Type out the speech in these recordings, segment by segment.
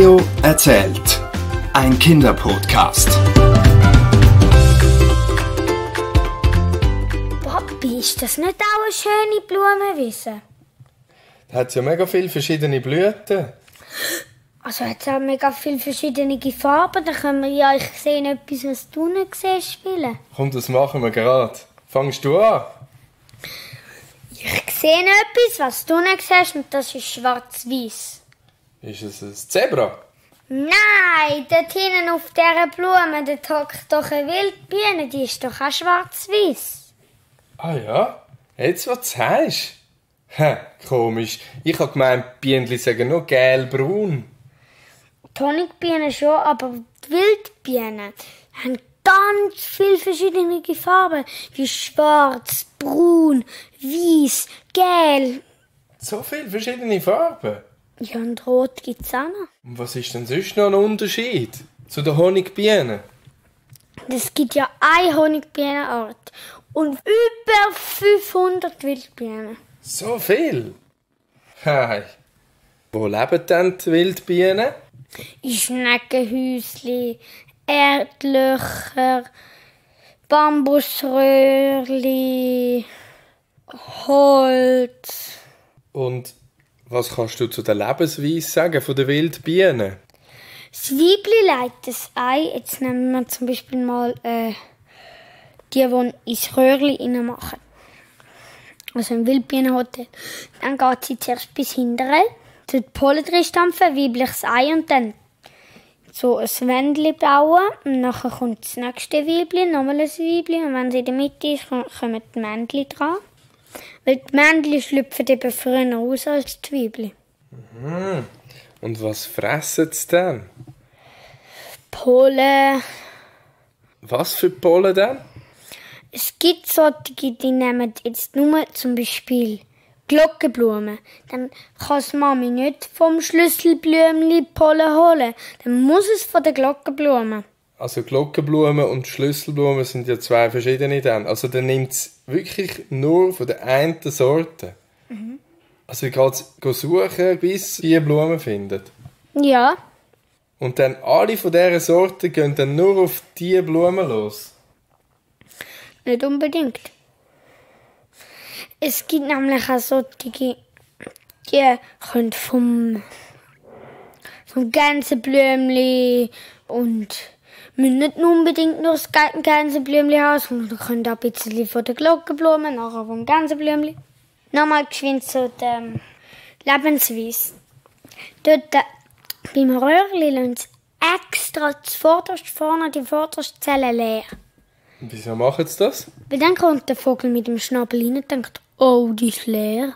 Theo erzählt. Ein Kinderpodcast. Papi, ist das nicht auch eine schöne Blumenwiese? Da hat es ja mega viele verschiedene Blüten. Also hat es auch mega viele verschiedene Farben. Da können wir ja, ich sehe etwas, was du nicht siehst, spielen. Komm, das machen wir gerade. Fangst du an? Ich sehe etwas, was du nicht siehst, und das ist schwarz-weiß. Ist es ein Zebra? Nein, dort hinten auf dieser Blume, dort hockt doch eine Wildbiene, die ist doch auch schwarz-weiß. Ah ja? Jetzt, was du sagst? Hä, komisch. Ich habe gemeint, Bienen sagen nur gelb-braun. Honigbienen schon, aber die Wildbienen haben ganz viele verschiedene Farben, wie schwarz, braun, weiß, gelb. So viele verschiedene Farben? Ja, und rot gibt es auch noch. Und was ist denn sonst noch ein Unterschied zu den Honigbienen? Es gibt ja eine Honigbienenart und über 500 Wildbienen. So viel? Hey. Wo leben denn die Wildbienen? In Schneckenhäuschen, Erdlöcher, Bambusröhrchen, Holz. Und was kannst du zu der Lebensweise sagen von den Wildbienen? Das Weibli legt das Ei. Jetzt nehmen wir zum Beispiel mal die ins Röhrchen machen. Also im Wildbienenhotel. Dann geht sie zuerst bis hinten. Die Pollen drin stampfen, weibliches Ei und dann so ein Wändchen bauen. Und dann kommt das nächste Weibchen, nochmal ein Weibchen. Und wenn sie in der Mitte ist, kommen die Männchen dran. Weil die Männchen schlüpfen eben früher aus als die Weibchen. Mhm. Und was fressen sie denn? Pollen. Was für Pollen denn? Es gibt solche, die nehmen jetzt nur zum Beispiel Glockenblumen, dann kann die Mami nicht vom Schlüsselblümchen Pollen holen. Dann muss es von den Glockenblumen. Also Glockenblumen und Schlüsselblumen sind ja zwei verschiedene dann. Also dann nimmt es wirklich nur von der einen Sorte. Mhm. Also ihr geht suchen, bis ihr Blumen findet. Ja. Und dann alle von dieser Sorte gehen dann nur auf diese Blumen los? Nicht unbedingt. Es gibt nämlich auch solche, die können vom Gänseblümchen und müssen nicht unbedingt nur das Gänseblümchen haben, sondern können auch ein bisschen von den Glockenblumen, nachher vom Gänseblümchen. Nochmal geschwind zu der Lebensweise. Dort beim Röhrchen lassen sie extra vorne die vorderste Zelle leer. Wieso machen sie das? Weil dann kommt der Vogel mit dem Schnabel rein und denkt, oh, die ist leer.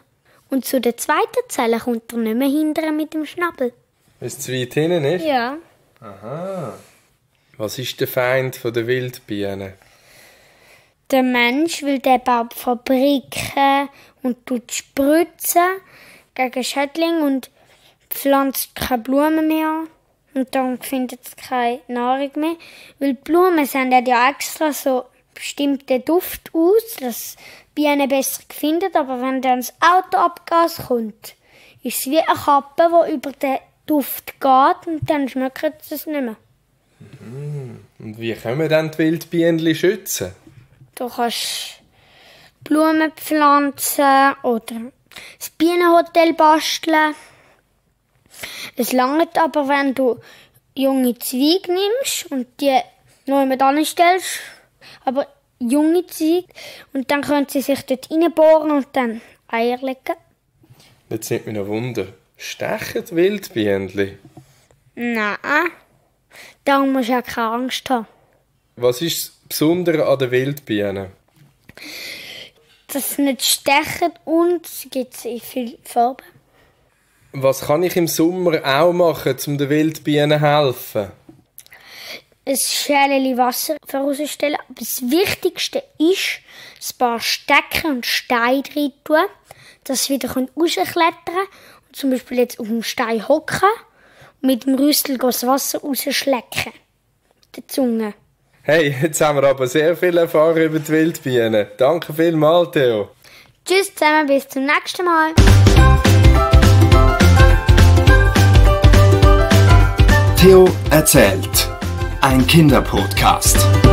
Und zu der zweiten Zelle kommt er nicht mehr hindern mit dem Schnabel. Weil es zu weit hinten ist? Ja. Aha. Was ist der Feind der Wildbienen? Der Mensch, weil der baut Fabriken und tut Spritzen gegen Schädlinge und pflanzt keine Blumen mehr an. Und dann findet es keine Nahrung mehr. Weil die Blumen senden ja extra so bestimmten Duft aus, dass die Bienen besser finden. Aber wenn dann das Autoabgas kommt, ist es wie eine Kappe, die über den Duft geht und dann schmeckt es nicht mehr. Und wie können wir dann die Wildbienen schützen? Du kannst Blumen pflanzen oder das Bienenhotel basteln. Es langt aber, wenn du junge Zweige nimmst und die neu mit anstellst, aber junge Zweige, und dann können sie sich dort reinbohren und dann Eier legen. Jetzt nimmt mich noch Wunder, stechen die Wildbienen? Nein, darum musst du auch keine Angst haben. Was ist das Besondere an den Wildbienen? Dass sie nicht stechen und es gibt in vielen Farben. Was kann ich im Sommer auch machen, um den Wildbienen zu helfen? Ein Schälchen Wasser vorausstellen. Aber das Wichtigste ist, ein paar Stecken und Steine rein tun, dass sie wieder rausklettern können. Und zum Beispiel jetzt auf dem Stein hocken und mit dem Rüssel das Wasser rausschlecken. Mit der Zunge. Hey, jetzt haben wir aber sehr viel erfahren über die Wildbienen. Danke vielmals, Theo. Tschüss zusammen, bis zum nächsten Mal. Theo erzählt, ein Kinderpodcast.